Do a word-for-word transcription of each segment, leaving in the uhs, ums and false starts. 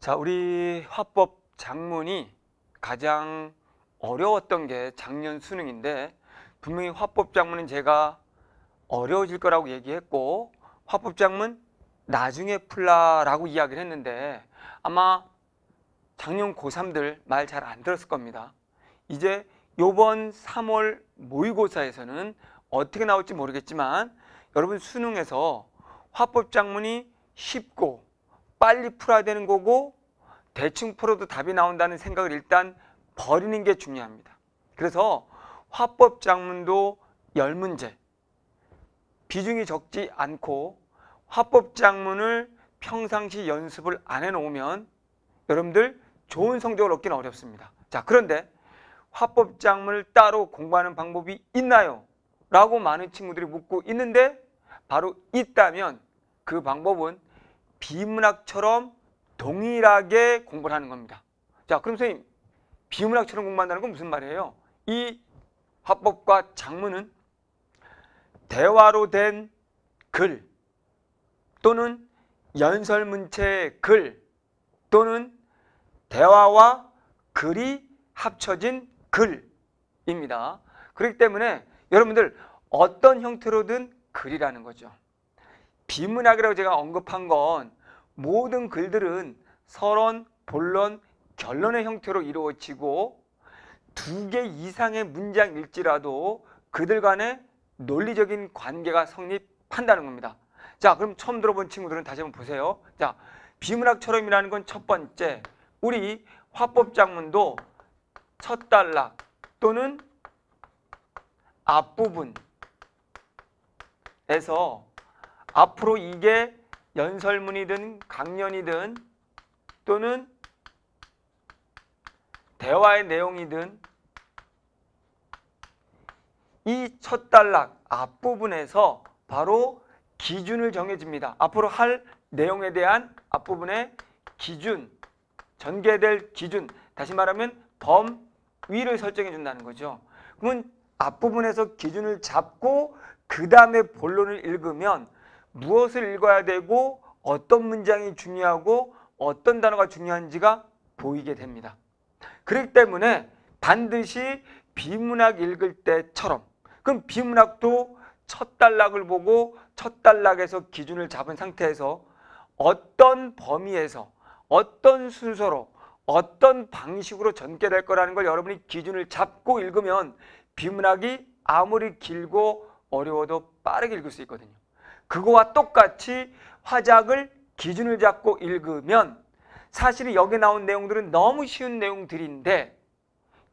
자, 우리 화법 작문이 가장 어려웠던 게 작년 수능인데, 분명히 화법 작문은 제가 어려워질 거라고 얘기했고 화법 작문 나중에 풀라라고 이야기를 했는데, 아마 작년 고삼들 말 잘 안 들었을 겁니다. 이제 요번 삼월 모의고사에서는 어떻게 나올지 모르겠지만 여러분 수능에서 화법 작문이 쉽고 빨리 풀어야 되는 거고 대충 풀어도 답이 나온다는 생각을 일단 버리는 게 중요합니다. 그래서 화법 작문도 열 문제, 비중이 적지 않고 화법 작문을 평상시 연습을 안 해놓으면 여러분들 좋은 성적을 얻기는 어렵습니다. 자, 그런데 화법 작문을 따로 공부하는 방법이 있나요? 라고 많은 친구들이 묻고 있는데, 바로 있다면 그 방법은 비문학처럼 동일하게 공부를 하는 겁니다. 자, 그럼 선생님, 비문학처럼 공부한다는 건 무슨 말이에요? 이 화법과 작문은 대화로 된 글 또는 연설문체의 글 또는 대화와 글이 합쳐진 글입니다. 그렇기 때문에 여러분들 어떤 형태로든 글이라는 거죠. 비문학이라고 제가 언급한 건 모든 글들은 서론, 본론, 결론의 형태로 이루어지고 두 개 이상의 문장일지라도 그들 간의 논리적인 관계가 성립한다는 겁니다. 자, 그럼 처음 들어본 친구들은 다시 한번 보세요. 자, 비문학처럼이라는 건 첫 번째, 우리 화법 작문도 첫 단락 또는 앞부분에서 앞으로 이게 연설문이든 강연이든 또는 대화의 내용이든 이 첫 단락 앞부분에서 바로 기준을 정해집니다. 앞으로 할 내용에 대한 앞부분의 기준, 전개될 기준, 다시 말하면 범위를 설정해 준다는 거죠. 그러면 앞부분에서 기준을 잡고 그 다음에 본론을 읽으면 무엇을 읽어야 되고 어떤 문장이 중요하고 어떤 단어가 중요한지가 보이게 됩니다. 그렇기 때문에 반드시 비문학 읽을 때처럼, 그럼 비문학도 첫 단락을 보고 첫 단락에서 기준을 잡은 상태에서 어떤 범위에서 어떤 순서로 어떤 방식으로 전개될 거라는 걸 여러분이 기준을 잡고 읽으면 비문학이 아무리 길고 어려워도 빠르게 읽을 수 있거든요. 그거와 똑같이 화작을 기준을 잡고 읽으면 사실 여기 나온 내용들은 너무 쉬운 내용들인데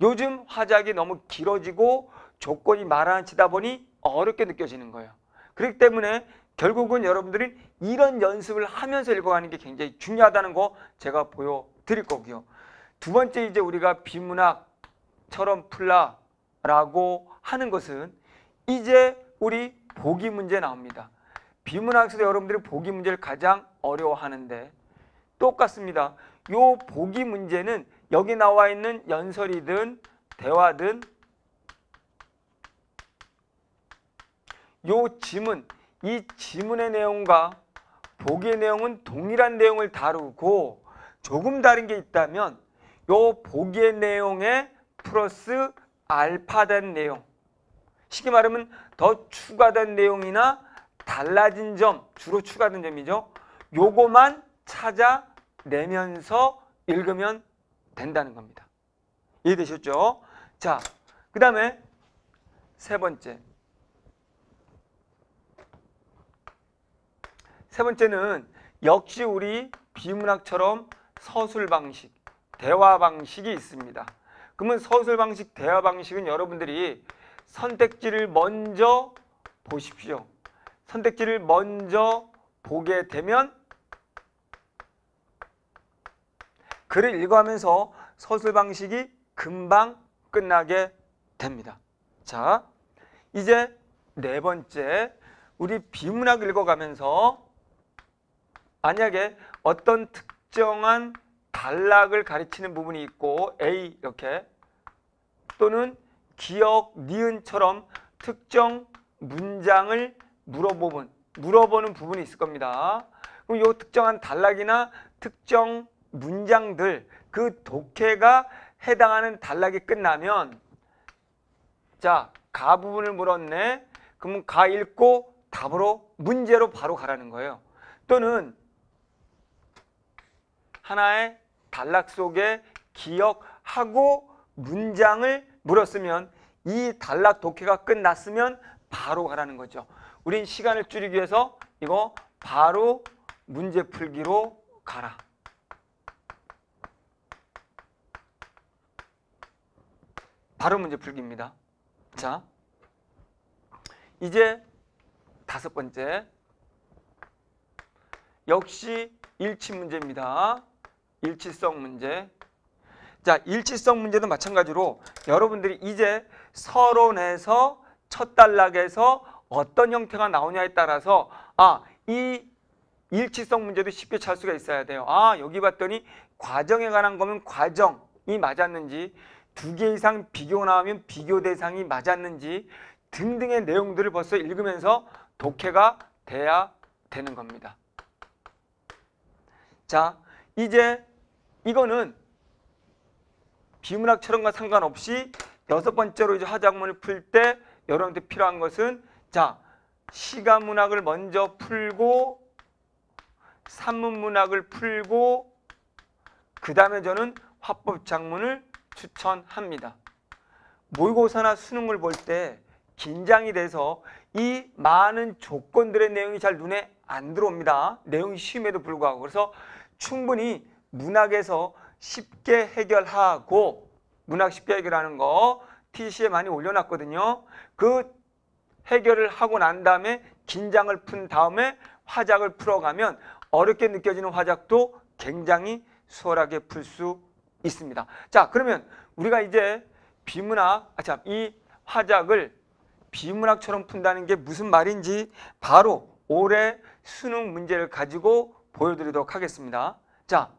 요즘 화작이 너무 길어지고 조건이 말아치다 보니 어렵게 느껴지는 거예요. 그렇기 때문에 결국은 여러분들이 이런 연습을 하면서 읽어가는 게 굉장히 중요하다는 거 제가 보여드릴 거고요. 두 번째, 이제 우리가 비문학처럼 풀라라고 하는 것은 이제 우리 보기 문제 나옵니다. 비문학에서 여러분들이 보기 문제를 가장 어려워하는데 똑같습니다. 요 보기 문제는 여기 나와 있는 연설이든 대화든 요 지문, 이 지문의 내용과 보기의 내용은 동일한 내용을 다루고 조금 다른 게 있다면 요 보기의 내용에 플러스 알파된 내용, 쉽게 말하면 더 추가된 내용이나 달라진 점, 주로 추가된 점이죠. 요거만 찾아내면서 읽으면 된다는 겁니다. 이해되셨죠? 자, 그 다음에 세 번째. 세 번째는 역시 우리 비문학처럼 서술 방식, 대화 방식이 있습니다. 그러면 서술 방식, 대화 방식은 여러분들이 선택지를 먼저 보십시오. 선택지를 먼저 보게 되면 글을 읽어가면서 서술 방식이 금방 끝나게 됩니다. 자, 이제 네 번째, 우리 비문학 읽어가면서 만약에 어떤 특정한 단락을 가르치는 부분이 있고 A 이렇게 또는 기억, 니은처럼 특정 문장을 물어보는, 물어보는 부분이 있을 겁니다. 그럼 이 특정한 단락이나 특정 문장들, 그 독해가 해당하는 단락이 끝나면, 자, 가 부분을 물었네. 그러면 가 읽고 답으로, 문제로 바로 가라는 거예요. 또는 하나의 단락 속에 기억하고 문장을 물었으면, 이 단락 독해가 끝났으면 바로 가라는 거죠. 우린 시간을 줄이기 위해서 이거 바로 문제 풀기로 가라. 바로 문제 풀기입니다. 자, 이제 다섯 번째. 역시 일치 문제입니다. 일치성 문제. 자, 일치성 문제도 마찬가지로 여러분들이 이제 서론에서 첫 단락에서 어떤 형태가 나오냐에 따라서, 아, 이 일치성 문제도 쉽게 찰 수가 있어야 돼요. 아, 여기 봤더니 과정에 관한 거면 과정이 맞았는지, 두 개 이상 비교 나오면 비교 대상이 맞았는지 등등의 내용들을 벌써 읽으면서 독해가 돼야 되는 겁니다. 자, 이제 이거는 비문학처럼과 상관없이 여섯 번째로 이제 하작문을 풀 때 여러분한테 필요한 것은, 자, 시가문학을 먼저 풀고 산문문학을 풀고 그 다음에 저는 화법작문을 추천합니다. 모의고사나 수능을 볼 때 긴장이 돼서 이 많은 조건들의 내용이 잘 눈에 안 들어옵니다. 내용이 쉬움에도 불구하고. 그래서 충분히 문학에서 쉽게 해결하고, 문학 쉽게 해결하는 거 티씨에 많이 올려놨거든요. 그 해결을 하고 난 다음에 긴장을 푼 다음에 화작을 풀어가면 어렵게 느껴지는 화작도 굉장히 수월하게 풀 수 있습니다. 자, 그러면 우리가 이제 비문학, 아, 참, 이 화작을 비문학처럼 푼다는 게 무슨 말인지 바로 올해 수능 문제를 가지고 보여드리도록 하겠습니다. 자,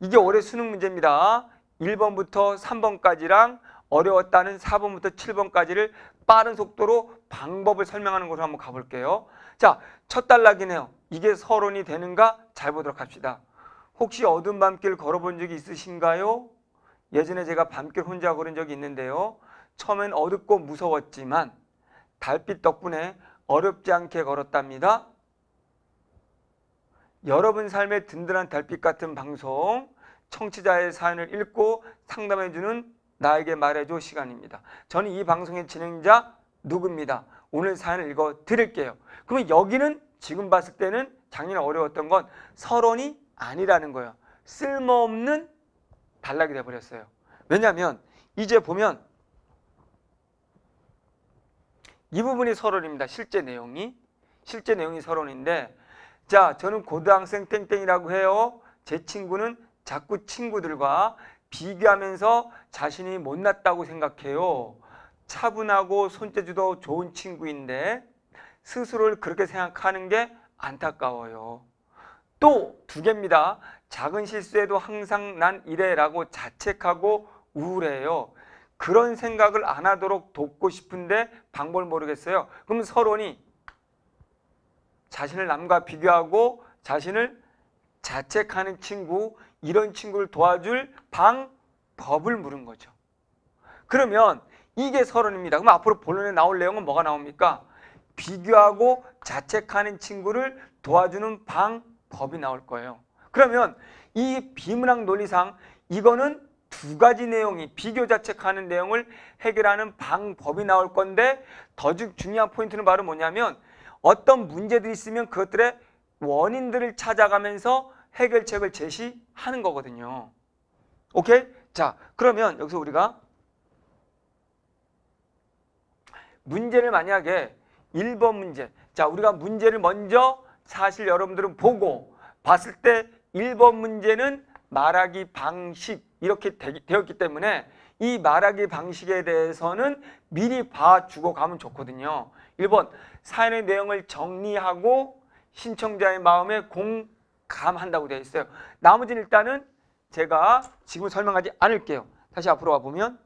이게 올해 수능 문제입니다. 일 번부터 삼 번까지랑 어려웠다는 사 번부터 칠 번까지를 빠른 속도로 방법을 설명하는 것으로 한번 가볼게요. 자, 첫 단락이네요. 이게 서론이 되는가 잘 보도록 합시다. 혹시 어두운 밤길 걸어본 적이 있으신가요? 예전에 제가 밤길 혼자 걸은 적이 있는데요. 처음엔 어둡고 무서웠지만 달빛 덕분에 어렵지 않게 걸었답니다. 여러분 삶의 든든한 달빛 같은 방송, 청취자의 사연을 읽고 상담해주는 나에게 말해줘 시간입니다. 저는 이 방송의 진행자 누구입니다. 오늘 사연을 읽어드릴게요. 그러면 여기는 지금 봤을 때는 작년에 어려웠던 건 서론이 아니라는 거예요. 쓸모없는 단락이 돼버렸어요. 왜냐하면 이제 보면 이 부분이 서론입니다. 실제 내용이. 실제 내용이 서론인데, 자, 저는 고등학생 땡땡이라고 해요. 제 친구는 자꾸 친구들과 비교하면서 자신이 못났다고 생각해요. 차분하고 손재주도 좋은 친구인데 스스로를 그렇게 생각하는 게 안타까워요. 또 두 개입니다. 작은 실수에도 항상 난 이래라고 자책하고 우울해요. 그런 생각을 안 하도록 돕고 싶은데 방법을 모르겠어요. 그럼 서론이 자신을 남과 비교하고 자신을 자책하는 친구, 이런 친구를 도와줄 방법을 물은 거죠. 그러면 이게 서론입니다. 그럼 앞으로 본론에 나올 내용은 뭐가 나옵니까? 비교하고 자책하는 친구를 도와주는 방법이 나올 거예요. 그러면 이 비문학 논리상 이거는 두 가지 내용이, 비교 자책하는 내용을 해결하는 방법이 나올 건데, 더 중요한 포인트는 바로 뭐냐면 어떤 문제들이 있으면 그것들의 원인들을 찾아가면서 해결책을 제시하는 거거든요. 오케이? 자, 그러면 여기서 우리가 문제를 만약에 일 번 문제, 자, 우리가 문제를 먼저 사실 여러분들은 보고 봤을 때 일 번 문제는 말하기 방식 이렇게 되었기 때문에 이 말하기 방식에 대해서는 미리 봐주고 가면 좋거든요. 일 번, 사연의 내용을 정리하고 신청자의 마음에 공감한다고 되어 있어요. 나머지는 일단은 제가 지금 설명하지 않을게요. 다시 앞으로 와보면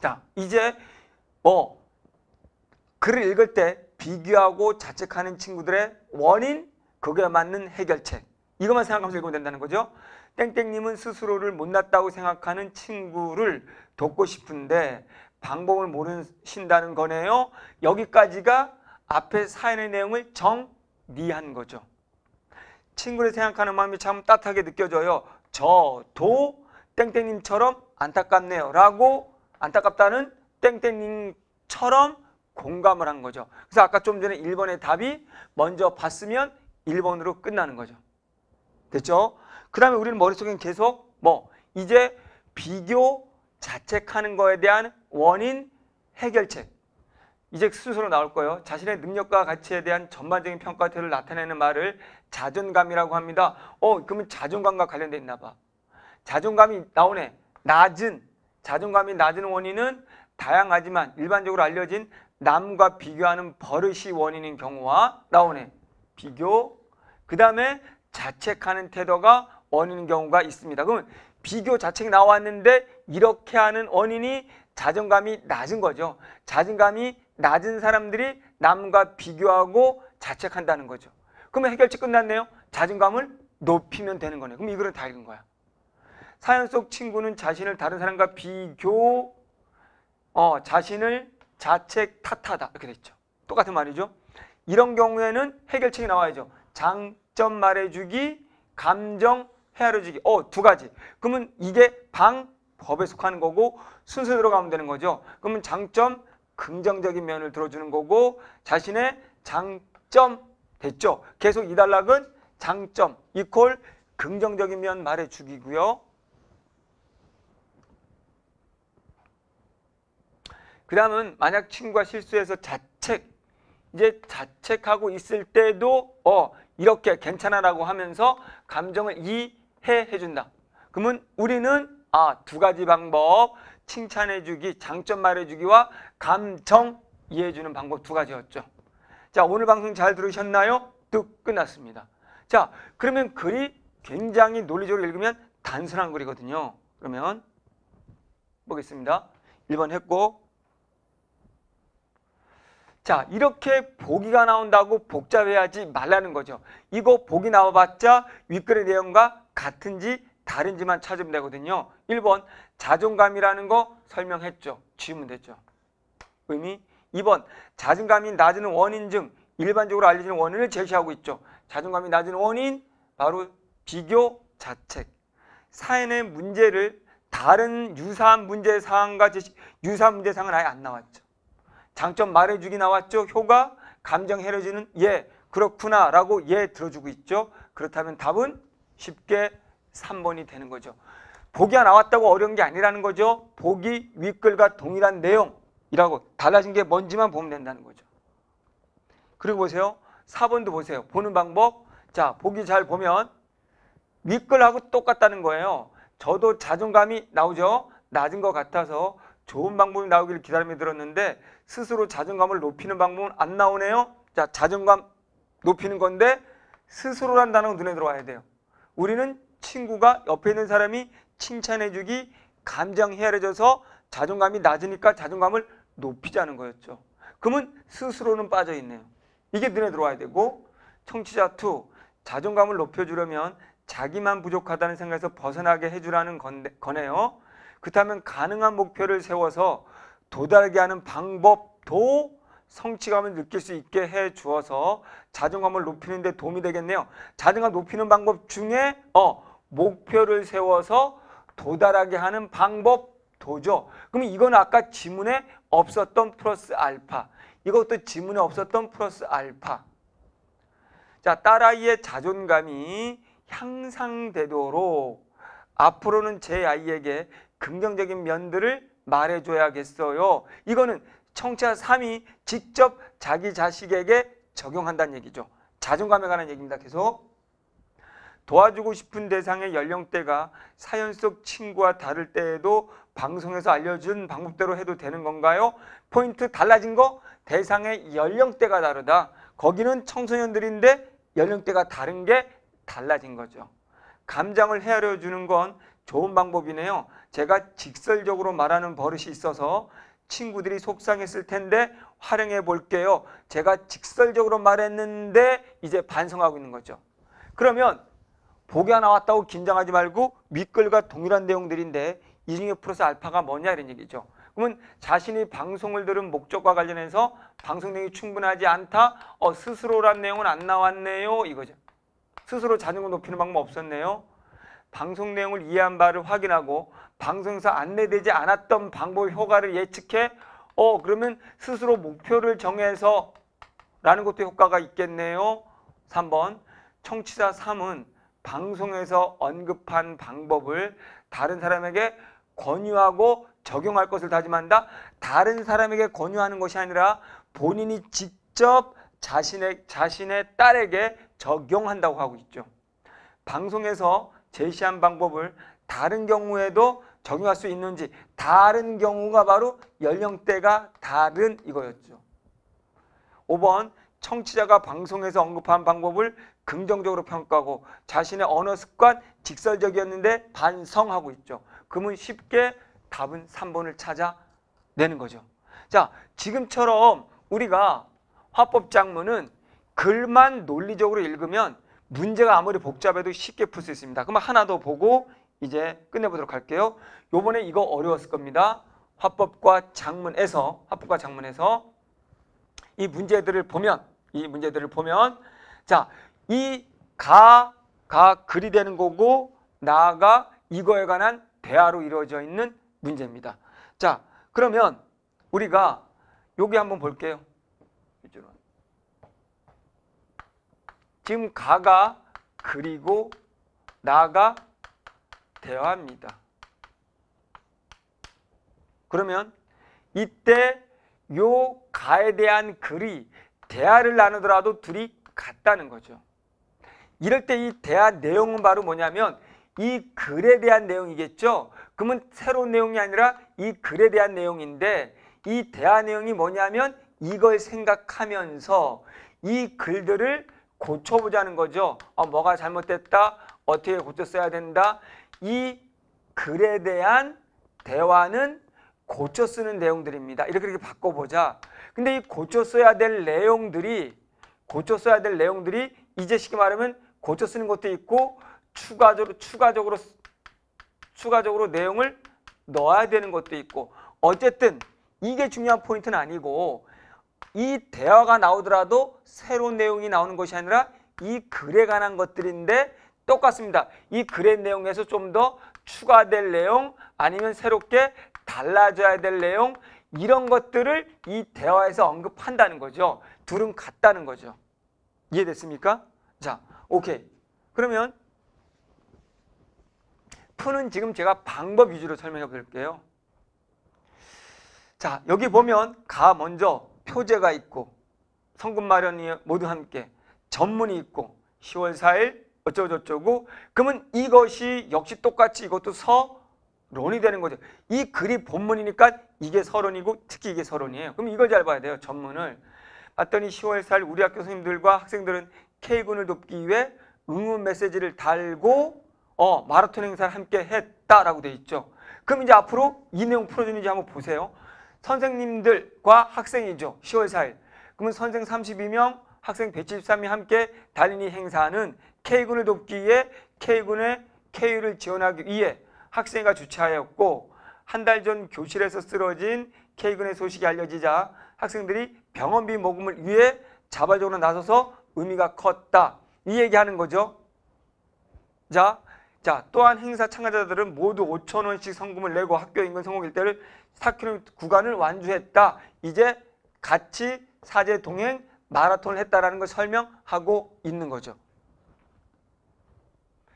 자, 이제 뭐 글을 읽을 때 비교하고 자책하는 친구들의 원인, 거기에 맞는 해결책. 이것만 생각하면서 읽으면 된다는 거죠. 땡땡님은 스스로를 못났다고 생각하는 친구를 돕고 싶은데 방법을 모르신다는 거네요. 여기까지가 앞에 사연의 내용을 정리한 거죠. 친구를 생각하는 마음이 참 따뜻하게 느껴져요. 저도 땡땡님처럼 안타깝네요. 라고 안타깝다는 땡땡님처럼 공감을 한 거죠. 그래서 아까 좀 전에 일 번의 답이 먼저 봤으면 일 번으로 끝나는 거죠. 됐죠? 그 다음에 우리는 머릿속에 계속 뭐 이제 비교, 자책하는 거에 대한 원인, 해결책. 이제 순서로 나올 거예요. 자신의 능력과 가치에 대한 전반적인 평가태를 나타내는 말을 자존감이라고 합니다. 어, 그러면 자존감과 관련돼 있나 봐. 자존감이 나오네. 낮은. 자존감이 낮은 원인은 다양하지만 일반적으로 알려진 남과 비교하는 버릇이 원인인 경우와 나오네. 비교. 그 다음에 자책하는 태도가 원인인 경우가 있습니다. 그러면 비교, 자책이 나왔는데 이렇게 하는 원인이 자존감이 낮은 거죠. 자존감이 낮은 사람들이 남과 비교하고 자책한다는 거죠. 그러면 해결책 끝났네요. 자존감을 높이면 되는 거네요. 그럼 이거는 다 읽은 거야. 사연 속 친구는 자신을 다른 사람과 비교, 어, 자신을 자책, 탓하다 이렇게 됐죠. 똑같은 말이죠. 이런 경우에는 해결책이 나와야죠. 장점 말해주기, 감정 헤아려주기. 어, 두 가지. 그러면 이게 방법에 속하는 거고 순서 들어가면 되는 거죠. 그러면 장점, 긍정적인 면을 들어주는 거고 자신의 장점 됐죠. 계속 이 단락은 장점 이퀄 긍정적인 면 말해주기고요. 그 다음은 만약 친구가 실수해서 자책, 이제 자책하고 있을 때도 어 이렇게 괜찮아라고 하면서 감정을 이해해 준다. 그러면 우리는 아, 두 가지 방법, 칭찬해 주기, 장점 말해 주기와 감정 이해해 주는 방법 두 가지였죠. 자, 오늘 방송 잘 들으셨나요? 뚝 끝났습니다. 자, 그러면 글이 굉장히 논리적으로 읽으면 단순한 글이거든요. 그러면 보겠습니다. 일 번 했고, 자, 이렇게 보기가 나온다고 복잡해하지 말라는 거죠. 이거 보기 나와봤자 윗글의 내용과 같은지 다른지만 찾으면 되거든요. 일 번 자존감이라는 거 설명했죠. 지우면 됐죠. 의미. 이 번 자존감이 낮은 원인 중 일반적으로 알려지는 원인을 제시하고 있죠. 자존감이 낮은 원인 바로 비교, 자책. 사연의 문제를 다른 유사한 문제사항과 제시, 유사한 문제사항은 아예 안 나왔죠. 장점 말해주기 나왔죠. 효과, 감정 헤아려지는 예, 그렇구나 라고 예 들어주고 있죠. 그렇다면 답은 쉽게 삼 번이 되는 거죠. 보기가 나왔다고 어려운 게 아니라는 거죠. 보기, 윗글과 동일한 내용이라고 달라진 게 뭔지만 보면 된다는 거죠. 그리고 보세요. 사 번도 보세요. 보는 방법. 자, 보기 잘 보면 윗글하고 똑같다는 거예요. 저도 자존감이 나오죠. 낮은 것 같아서 좋은 방법이 나오길 기다리며 들었는데 스스로 자존감을 높이는 방법은 안 나오네요. 자, 자존감 높이는 건데 스스로란 단어가 눈에 들어와야 돼요. 우리는 친구가 옆에 있는 사람이 칭찬해주기, 감정 헤아려져서 자존감이 낮으니까 자존감을 높이자는 거였죠. 그러면 스스로는 빠져있네요. 이게 눈에 들어와야 되고, 청취자 이, 자존감을 높여주려면 자기만 부족하다는 생각에서 벗어나게 해주라는 건데, 거네요. 그렇다면 가능한 목표를 세워서 도달하게 하는 방법도 성취감을 느낄 수 있게 해 주어서 자존감을 높이는 데 도움이 되겠네요. 자존감 높이는 방법 중에 어 목표를 세워서 도달하게 하는 방법도죠. 그럼 이건 아까 지문에 없었던 플러스 알파. 이것도 지문에 없었던 플러스 알파. 자, 딸아이의 자존감이 향상되도록 앞으로는 제 아이에게 긍정적인 면들을 말해줘야겠어요. 이거는 청취자 삼이 직접 자기 자식에게 적용한다는 얘기죠. 자존감에 관한 얘기입니다. 계속. 도와주고 싶은 대상의 연령대가 사연 속 친구와 다를 때에도 방송에서 알려준 방법대로 해도 되는 건가요? 포인트 달라진 거 대상의 연령대가 다르다. 거기는 청소년들인데 연령대가 다른 게 달라진 거죠. 감정을 헤아려 주는 건 좋은 방법이네요. 제가 직설적으로 말하는 버릇이 있어서 친구들이 속상했을 텐데 활용해 볼게요. 제가 직설적으로 말했는데 이제 반성하고 있는 거죠. 그러면 복이 하나 왔다고 긴장하지 말고 윗글과 동일한 내용들인데 이 중에 플러스 알파가 뭐냐 이런 얘기죠. 그러면 자신이 방송을 들은 목적과 관련해서 방송 내용이 충분하지 않다. 어, 스스로란 내용은 안 나왔네요. 이거죠. 스스로 자존감 높이는 방법 없었네요. 방송 내용을 이해한 바를 확인하고 방송에서 안내되지 않았던 방법의 효과를 예측해 어 그러면 스스로 목표를 정해서 라는 것도 효과가 있겠네요. 삼 번 청취자 삼은 방송에서 언급한 방법을 다른 사람에게 권유하고 적용할 것을 다짐한다. 다른 사람에게 권유하는 것이 아니라 본인이 직접 자신의, 자신의 딸에게 적용한다고 하고 있죠. 방송에서 제시한 방법을 다른 경우에도 적용할 수 있는지, 다른 경우가 바로 연령대가 다른 이거였죠. 오 번 청취자가 방송에서 언급한 방법을 긍정적으로 평가하고 자신의 언어 습관 직설적이었는데 반성하고 있죠. 그러면 쉽게 답은 삼 번을 찾아내는 거죠. 자, 지금처럼 우리가 화법 작문은 글만 논리적으로 읽으면 문제가 아무리 복잡해도 쉽게 풀 수 있습니다. 그럼 하나 더 보고 이제 끝내보도록 할게요. 요번에 이거 어려웠을 겁니다. 화법과 작문에서, 화법과 작문에서 이 문제들을 보면, 이 문제들을 보면, 자, 이 가, 가 글이 되는 거고, 나가 이거에 관한 대화로 이루어져 있는 문제입니다. 자, 그러면 우리가 여기 한번 볼게요. 지금 가가 그리고 나가 대화입니다. 그러면 이때 요 가에 대한 글이 대화를 나누더라도 둘이 같다는 거죠. 이럴 때 이 대화 내용은 바로 뭐냐면 이 글에 대한 내용이겠죠. 그러면 새로운 내용이 아니라 이 글에 대한 내용인데 이 대화 내용이 뭐냐면 이걸 생각하면서 이 글들을 고쳐보자는 거죠. 어, 뭐가 잘못됐다. 어떻게 고쳤어야 된다. 이 글에 대한 대화는 고쳐 쓰는 내용들입니다. 이렇게 이렇게 바꿔보자. 근데 이 고쳐 써야 될 내용들이 고쳐 써야 될 내용들이 이제 쉽게 말하면 고쳐 쓰는 것도 있고 추가적으로 추가적으로 추가적으로 내용을 넣어야 되는 것도 있고 어쨌든 이게 중요한 포인트는 아니고 이 대화가 나오더라도 새로운 내용이 나오는 것이 아니라 이 글에 관한 것들인데 똑같습니다. 이 글의 내용에서 좀 더 추가될 내용 아니면 새롭게 달라져야 될 내용 이런 것들을 이 대화에서 언급한다는 거죠. 둘은 같다는 거죠. 이해됐습니까? 자, 오케이. 그러면 푸는 지금 제가 방법 위주로 설명해 볼게요. 자, 여기 보면 가 먼저 표제가 있고 성금 마련이 모두 함께 전문이 있고 시월 사일 어쩌고저쩌고 그러면 이것이 역시 똑같이 이것도 서론이 되는 거죠. 이 글이 본문이니까 이게 서론이고 특히 이게 서론이에요. 그럼 이걸 잘 봐야 돼요. 전문을 봤더니 시월 사일 우리 학교 선생님들과 학생들은 K군을 돕기 위해 응원 메시지를 달고 어 마라톤 행사를 함께 했다라고 돼 있죠. 그럼 이제 앞으로 이 내용 풀어주는지 한번 보세요. 선생님들과 학생이죠. 시월 사일. 그러면 선생 삼십이 명, 학생 백칠십삼 명이 함께 달리는 행사는 K군을 돕기 위해 K군의 K를 지원하기 위해 학생회가 주최하였고 한 달 전 교실에서 쓰러진 K군의 소식이 알려지자 학생들이 병원비 모금을 위해 자발적으로 나서서 의미가 컸다. 이 얘기하는 거죠. 자, 자, 또한 행사 참가자들은 모두 오천 원씩 성금을 내고 학교 인근 성공 일대를 사 킬로미터 구간을 완주했다. 이제 같이 사제 동행 마라톤을 했다라는 걸 설명하고 있는 거죠.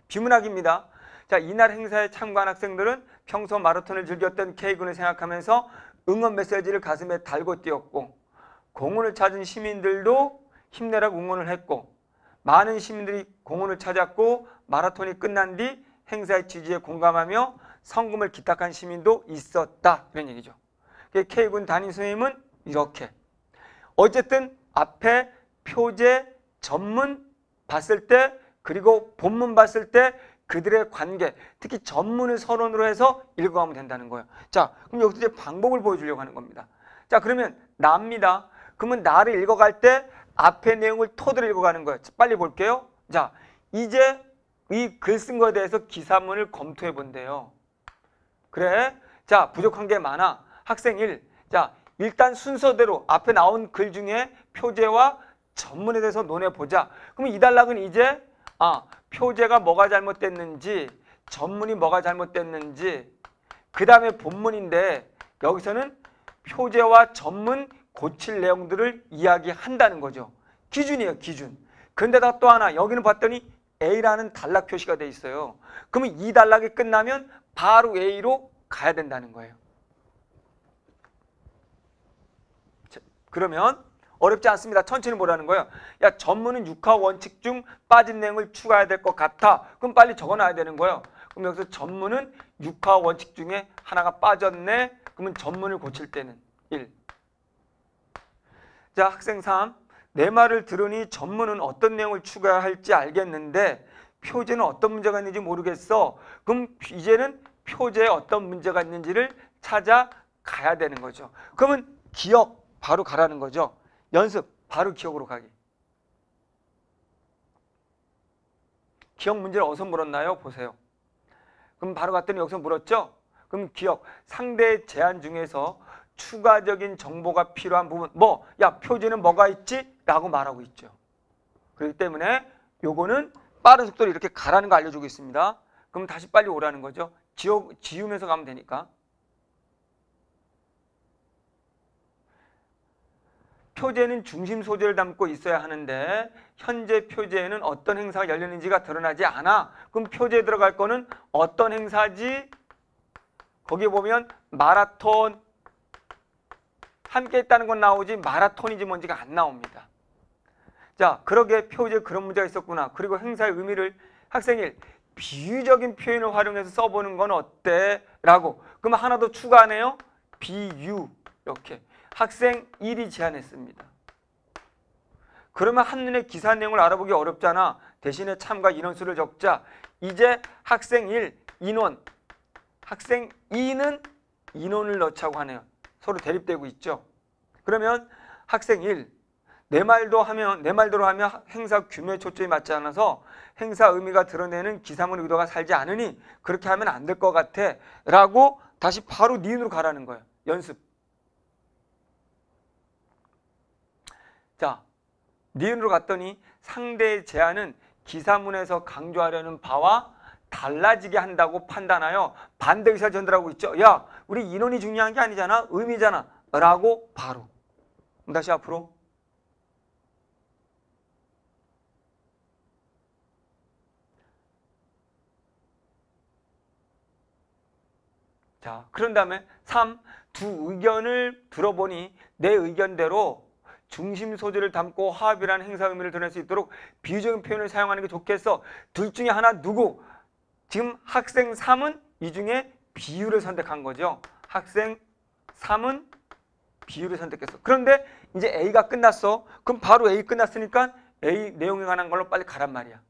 비문학입니다. 자, 이날 행사에 참가한 학생들은 평소 마라톤을 즐겼던 K군을 생각하면서 응원 메시지를 가슴에 달고 뛰었고 공원을 찾은 시민들도 힘내라고 응원을 했고 많은 시민들이 공원을 찾았고 마라톤이 끝난 뒤 행사의 취지에 공감하며 성금을 기탁한 시민도 있었다. 이런 얘기죠. K군 담임선생님은 이렇게. 어쨌든 앞에 표제, 전문 봤을 때 그리고 본문 봤을 때 그들의 관계, 특히 전문을 서론으로 해서 읽어가면 된다는 거예요. 자, 그럼 여기서 이제 방법을 보여주려고 하는 겁니다. 자, 그러면 나입니다. 그러면 나를 읽어갈 때 앞에 내용을 토대로 읽어가는 거예요. 빨리 볼게요. 자, 이제 이 글 쓴 거에 대해서 기사문을 검토해 본대요. 그래. 자, 부족한 게 많아. 학생 일. 자, 일단 순서대로 앞에 나온 글 중에 표제와 전문에 대해서 논해보자. 그럼 이 단락은 이제 아, 표제가 뭐가 잘못됐는지, 전문이 뭐가 잘못됐는지, 그 다음에 본문인데 여기서는 표제와 전문 고칠 내용들을 이야기한다는 거죠. 기준이에요, 기준. 근데다 또 하나, 여기는 봤더니 A라는 단락 표시가 돼 있어요. 그러면 이 단락이 끝나면 바로 A로 가야 된다는 거예요. 자, 그러면 어렵지 않습니다. 천천히 보라는 거예요. 야, 전문은 육하 원칙 중 빠진 내용을 추가해야 될 것 같아. 그럼 빨리 적어놔야 되는 거예요. 그럼 여기서 전문은 육하 원칙 중에 하나가 빠졌네. 그러면 전문을 고칠 때는 일. 자, 학생 삼. 내 말을 들으니 전문은 어떤 내용을 추가할지 알겠는데 표제는 어떤 문제가 있는지 모르겠어. 그럼 이제는 표제에 어떤 문제가 있는지를 찾아가야 되는 거죠. 그러면 기억 바로 가라는 거죠. 연습 바로 기억으로 가기. 기억 문제를 어디서 물었나요? 보세요. 그럼 바로 갔더니 여기서 물었죠. 그럼 기억, 상대의 제안 중에서 추가적인 정보가 필요한 부분, 뭐, 야, 표제는 뭐가 있지? 라고 말하고 있죠. 그렇기 때문에 요거는 빠른 속도로 이렇게 가라는 거 알려주고 있습니다. 그럼 다시 빨리 오라는 거죠. 지우, 지우면서 가면 되니까. 표제는 중심 소재를 담고 있어야 하는데 현재 표제에는 어떤 행사가 열렸는지가 드러나지 않아. 그럼 표제에 들어갈 거는 어떤 행사지? 거기에 보면 마라톤 함께 했다는 건 나오지 마라톤인지 뭔지가 안 나옵니다. 자, 그러게 표제에 그런 문제가 있었구나. 그리고 행사의 의미를 학생 일, 비유적인 표현을 활용해서 써보는 건 어때? 라고. 그럼 하나 더 추가하네요. 비유 이렇게. 학생 일이 제안했습니다. 그러면 한눈에 기사 내용을 알아보기 어렵잖아. 대신에 참가 인원수를 적자. 이제 학생 일, 인원. 학생 이는 인원을 넣자고 하네요. 서로 대립되고 있죠. 그러면 학생 일, 내 말도 하면, 내 말대로 하면 행사 규모에 초점이 맞지 않아서 행사 의미가 드러내는 기사문 의도가 살지 않으니 그렇게 하면 안 될 것 같아. 라고 다시 바로 니은으로 가라는 거예요. 연습. 자, 니은으로 갔더니 상대의 제안은 기사문에서 강조하려는 바와 달라지게 한다고 판단하여 반대 의사를 전달하고 있죠. 야, 우리 인원이 중요한 게 아니잖아. 의미잖아. 라고 바로. 다시 앞으로. 자, 그런 다음에 삼. 두 의견을 들어보니 내 의견대로 중심 소재를 담고 화합이라는 행사 의미를 드러낼 수 있도록 비유적인 표현을 사용하는 게 좋겠어. 둘 중에 하나 누구? 지금 학생 삼은 이 중에 비유를 선택한 거죠. 학생 삼은 비유를 선택했어. 그런데 이제 A가 끝났어. 그럼 바로 A 끝났으니까 A 내용에 관한 걸로 빨리 가란 말이야.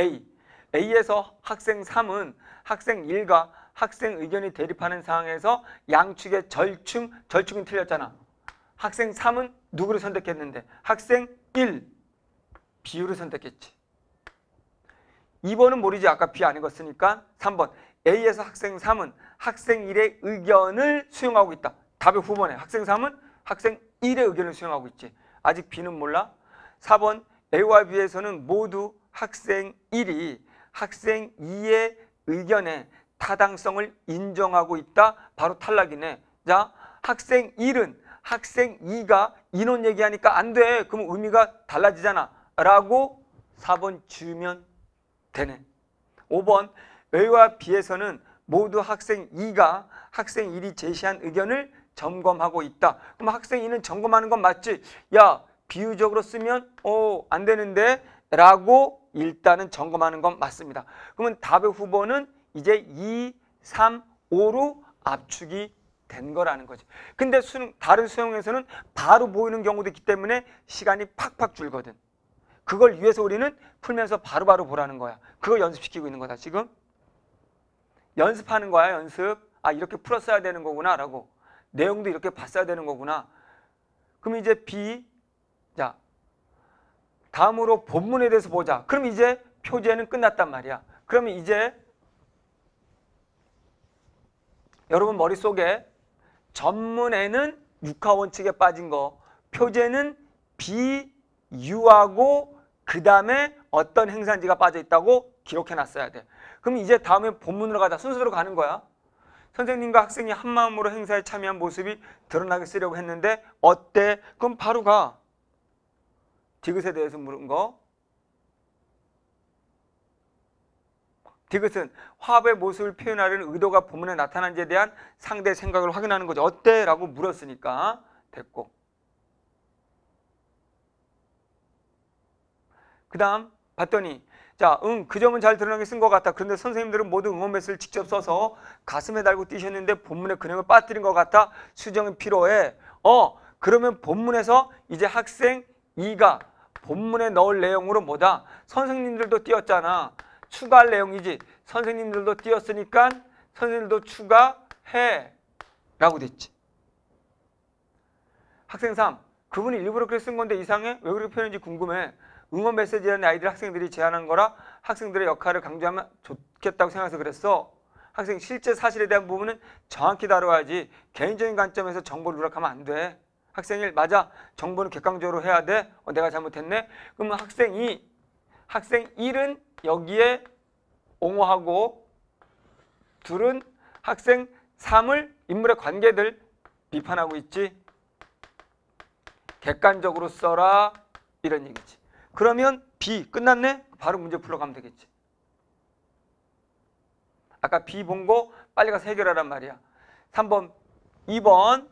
A. A에서 학생 삼은 학생 일과 학생 의견이 대립하는 상황에서 양측의 절충, 절충이 틀렸잖아. 학생 삼은 누구를 선택했는데? 학생 일, 비유를 선택했지. 이 번은 모르지. 아까 비 안 읽었으니까. 삼 번. A에서 학생 삼은 학생 일의 의견을 수용하고 있다. 답의 후번에. 학생 삼은 학생 일의 의견을 수용하고 있지. 아직 B는 몰라. 사 번. A와 B에서는 모두 학생 일이 학생 이의 의견에 타당성을 인정하고 있다. 바로 탈락이네. 자, 학생 일은 학생 이가 인원 얘기하니까 안 돼. 그럼 의미가 달라지잖아. 라고 사 번 지우면 되네. 오 번. A와 B에서는 모두 학생 이가 학생 일이 제시한 의견을 점검하고 있다. 그럼 학생 이는 점검하는 건 맞지? 야, 비유적으로 쓰면 어, 안 되는데 라고 일단은 점검하는 건 맞습니다. 그러면 답의 후보는 이제 이, 삼, 오로 압축이 된 거라는 거지. 근데 수능, 다른 수능에서는 바로 보이는 경우도 있기 때문에 시간이 팍팍 줄거든. 그걸 위해서 우리는 풀면서 바로바로 보라는 거야. 그거 연습시키고 있는 거다, 지금. 연습하는 거야, 연습. 아, 이렇게 풀었어야 되는 거구나 라고, 내용도 이렇게 봤어야 되는 거구나. 그럼 이제 B, 자, 다음으로 본문에 대해서 보자. 그럼 이제 표제는 끝났단 말이야. 그러면 이제 여러분 머릿속에 전문에는 육하원칙에 빠진 거, 표제는 B, U하고 그 다음에 어떤 행산지가 빠져있다고 기록해놨어야 돼. 그럼 이제 다음에 본문으로 가자. 순서대로 가는 거야. 선생님과 학생이 한마음으로 행사에 참여한 모습이 드러나게 쓰려고 했는데 어때? 그럼 바로 가. 디귿에 대해서 물은 거. 디귿은 화합의 모습을 표현하려는 의도가 본문에 나타난지에 대한 상대의 생각을 확인하는 거죠. 어때? 라고 물었으니까 됐고. 그 다음 봤더니, 자, 응, 그 점은 잘 드러나게 쓴 것 같아. 그런데 선생님들은 모두 응원 메시지를 직접 써서 가슴에 달고 뛰셨는데 본문의 근육을 빠뜨린 것 같아. 수정이 필요해. 어, 그러면 본문에서 이제 학생 이가 본문에 넣을 내용으로 뭐다? 선생님들도 뛰었잖아. 추가할 내용이지. 선생님들도 뛰었으니까 선생님들도 추가해. 라고 됐지. 학생 삼, 그분이 일부러 그렇게 쓴 건데 이상해? 왜 그렇게 표현했는지 궁금해. 응원 메시지라는 아이들 학생들이 제안한 거라 학생들의 역할을 강조하면 좋겠다고 생각해서 그랬어. 학생 실제 사실에 대한 부분은 정확히 다뤄야지. 개인적인 관점에서 정보를 누락하면 안 돼. 학생 일, 맞아. 정보는 객관적으로 해야 돼. 어, 내가 잘못했네. 그러면 학생 이, 학생 일은 여기에 옹호하고 둘은 학생 삼을 인물의 관계들 비판하고 있지. 객관적으로 써라. 이런 얘기지. 그러면 B 끝났네? 바로 문제 풀러가면 되겠지. 아까 B 본 거 빨리 가서 해결하란 말이야. 삼 번, 이 번.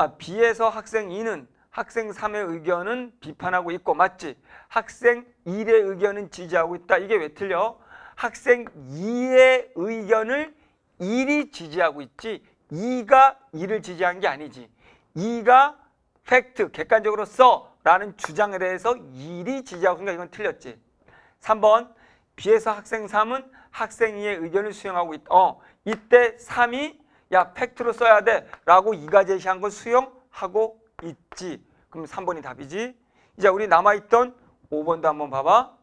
아, B에서 학생 이는 학생 삼의 의견은 비판하고 있고 맞지? 학생 일의 의견은 지지하고 있다. 이게 왜 틀려? 학생 이의 의견을 일이 지지하고 있지. 이가 일을 지지한 게 아니지. 이가 팩트, 객관적으로 써 라는 주장에 대해서 일이 지지하고 있으니까 이건 틀렸지. 삼 번, B에서 학생 삼은 학생 이의 의견을 수용하고 있다. 어, 이때 삼이 야 팩트로 써야 돼 라고 이가 제시한 걸 수용하고 있지. 그럼 삼 번이 답이지. 이제 우리 남아있던 오 번도 한번 봐봐.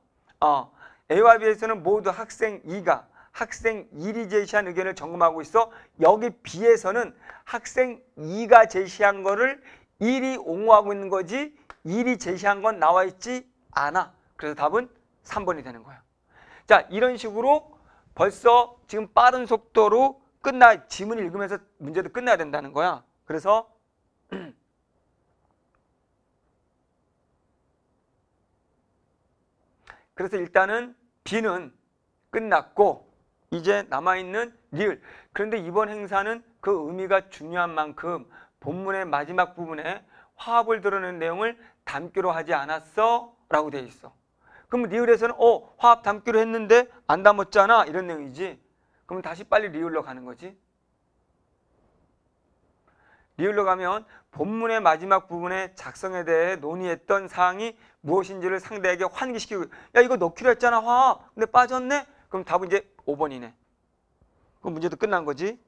어, A와 B에서는 모두 학생 이가 학생 일이 제시한 의견을 점검하고 있어. 여기 B에서는 학생 이가 제시한 거를 일이 옹호하고 있는 거지 일이 제시한 건 나와 있지 않아. 그래서 답은 삼 번이 되는 거야. 자, 이런 식으로 벌써 지금 빠른 속도로 끝나, 지문 읽으면서 문제도 끝나야 된다는 거야. 그래서 그래서 일단은 B는 끝났고 이제 남아있는 리을. 그런데 이번 행사는 그 의미가 중요한 만큼 본문의 마지막 부분에 화합을 드러내는 내용을 담기로 하지 않았어? 라고 되어 있어. 그럼 리을에서는 어, 화합 담기로 했는데 안 담았잖아. 이런 내용이지. 그럼 다시 빨리 리을로 가는 거지. 리을로 가면 본문의 마지막 부분에 작성에 대해 논의했던 사항이 무엇인지를 상대에게 환기시키고, 야, 이거 넣기로 했잖아, 화합. 근데 빠졌네? 그럼 답은 이제 오 번이네. 그럼 문제도 끝난 거지.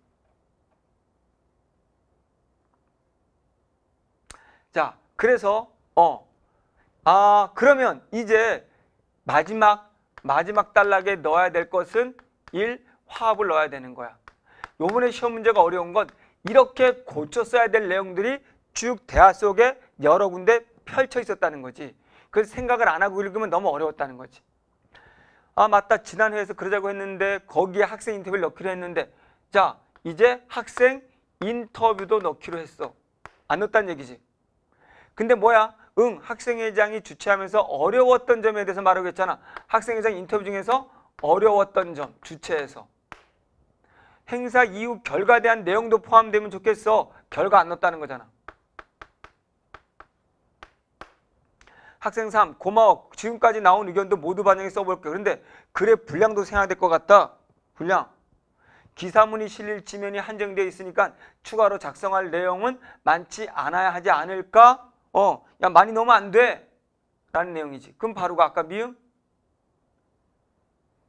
자, 그래서 어, 아, 그러면 이제 마지막 마지막 단락에 넣어야 될 것은 일, 화합을 넣어야 되는 거야. 요번에 시험 문제가 어려운 건 이렇게 고쳐 써야 될 내용들이 쭉 대화 속에 여러 군데 펼쳐 있었다는 거지. 그래서 생각을 안 하고 읽으면 너무 어려웠다는 거지. 아, 맞다. 지난 회에서 그러자고 했는데 거기에 학생 인터뷰를 넣기로 했는데, 자, 이제 학생 인터뷰도 넣기로 했어. 안 넣었다는 얘기지. 근데 뭐야? 응, 학생회장이 주최하면서 어려웠던 점에 대해서 말하고 했잖아. 학생회장 인터뷰 중에서 어려웠던 점, 주최에서. 행사 이후 결과에 대한 내용도 포함되면 좋겠어. 결과 안 넣었다는 거잖아. 학생 삼, 고마워. 지금까지 나온 의견도 모두 반영해 써볼게. 그런데 글의 분량도 생각될 것 같다. 분량. 기사문이 실릴 지면이 한정되어 있으니까 추가로 작성할 내용은 많지 않아야 하지 않을까? 어, 야, 많이 넣으면 안 돼. 라는 내용이지. 그럼 바로가 아까 미음?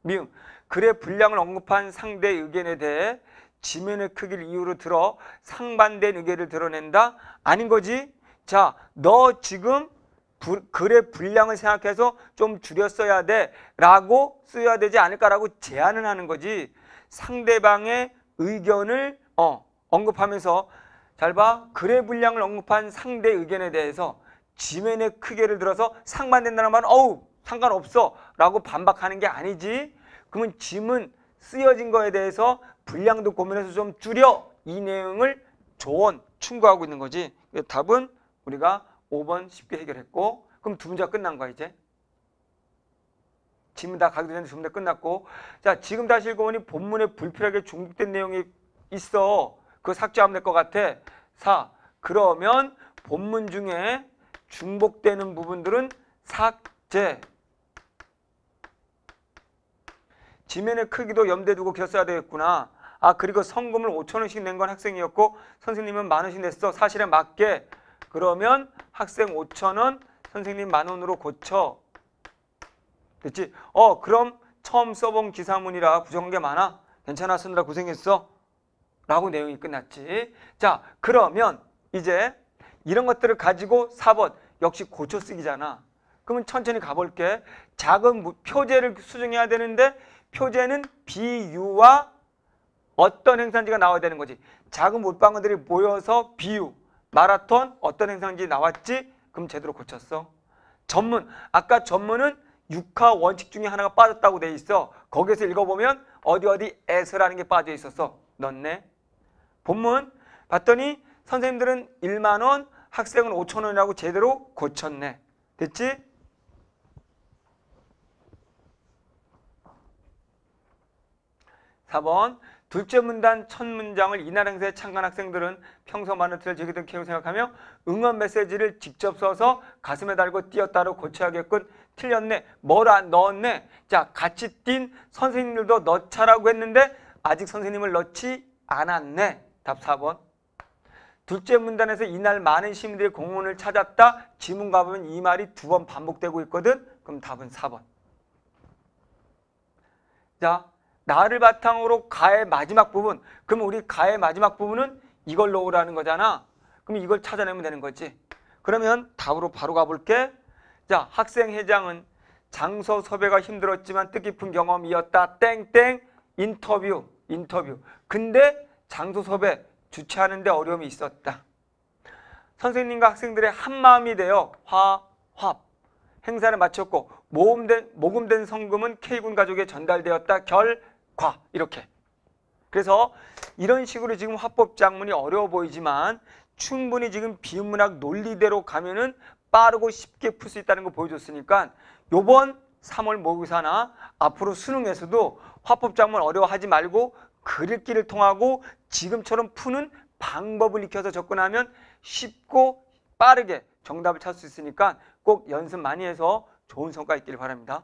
미음. 글의 분량을 언급한 상대의 의견에 대해 지면의 크기를 이유로 들어 상반된 의견을 드러낸다? 아닌 거지. 자, 너 지금 부, 글의 분량을 생각해서 좀 줄여 써야 돼 라고 써야 되지 않을까라고 제안을 하는 거지. 상대방의 의견을 어, 언급하면서 잘 봐. 글의 분량을 언급한 상대 의견에 대해서 지면의 크기를 들어서 상반된다는 말은 어우 상관없어 라고 반박하는 게 아니지. 그러면 지문 쓰여진 거에 대해서 분량도 고민해서 좀 줄여 이 내용을 조언, 충고하고 있는 거지. 답은 우리가 오 번 쉽게 해결했고, 그럼 두 문제가 끝난 거야. 이제 지문 다 가기도 전에 두 문제 끝났고, 자 지금 다시 읽어보니 본문에 불필요하게 중복된 내용이 있어. 그거 삭제하면 될 것 같아. 사. 그러면 본문 중에 중복되는 부분들은 삭제. 지면의 크기도 염두에 두고 기억해야 되겠구나. 아 그리고 성금을 오천 원씩 낸 건 학생이었고 선생님은 만 원씩 냈어. 사실에 맞게. 그러면 학생 오천 원, 선생님 만 원으로 고쳐. 됐지? 어 그럼 처음 써본 기사문이라 부족한 게 많아. 괜찮아, 쓰느라 고생했어 라고 내용이 끝났지. 자 그러면 이제 이런 것들을 가지고 사 번 역시 고쳐 쓰기잖아. 그러면 천천히 가볼게. 작은 표제를 수정해야 되는데 표제는 비유와 어떤 행사인지가 나와야 되는 거지. 작은 물방울들이 모여서 비유, 마라톤 어떤 행사인지 나왔지? 그럼 제대로 고쳤어. 전문, 아까 전문은 육하 원칙 중에 하나가 빠졌다고 돼 있어. 거기에서 읽어보면 어디 어디에서라는 게 빠져 있었어. 넣네. 본문 봤더니 선생님들은 일만 원, 학생은 오천 원이라고 제대로 고쳤네. 됐지? 사 번. 둘째 문단 첫 문장을 이날 행사에 참가한 학생들은 평소 많은 틀을 제기된 기억을 생각하며 응원 메시지를 직접 써서 가슴에 달고 뛰었다로 고쳐야겠군. 틀렸네. 뭐라 넣었네. 자, 같이 뛴 선생님들도 넣자라고 했는데 아직 선생님을 넣지 않았네. 답 사 번. 둘째 문단에서 이날 많은 시민들이 공원을 찾았다. 지문 가보면 이 말이 두 번 반복되고 있거든. 그럼 답은 사 번. 자. 나를 바탕으로 가의 마지막 부분. 그럼 우리 가의 마지막 부분은 이걸 넣으라는 거잖아. 그럼 이걸 찾아내면 되는 거지. 그러면 답으로 바로 가볼게. 자, 학생 회장은 장소 섭외가 힘들었지만 뜻깊은 경험이었다. 땡땡 인터뷰 인터뷰. 근데 장소 섭외 주최하는 데 어려움이 있었다. 선생님과 학생들의 한마음이 되어 화합 행사를 마쳤고 모금된, 모금된 성금은 K군 가족에 전달되었다. 결 과 이렇게. 그래서 이런 식으로 지금 화법 작문이 어려워 보이지만 충분히 지금 비문학 논리대로 가면은 빠르고 쉽게 풀 수 있다는 거 보여줬으니까 요번 삼월 모의고사나 앞으로 수능에서도 화법 작문 어려워하지 말고 글 읽기를 통하고 지금처럼 푸는 방법을 익혀서 접근하면 쉽고 빠르게 정답을 찾을 수 있으니까 꼭 연습 많이 해서 좋은 성과 있기를 바랍니다.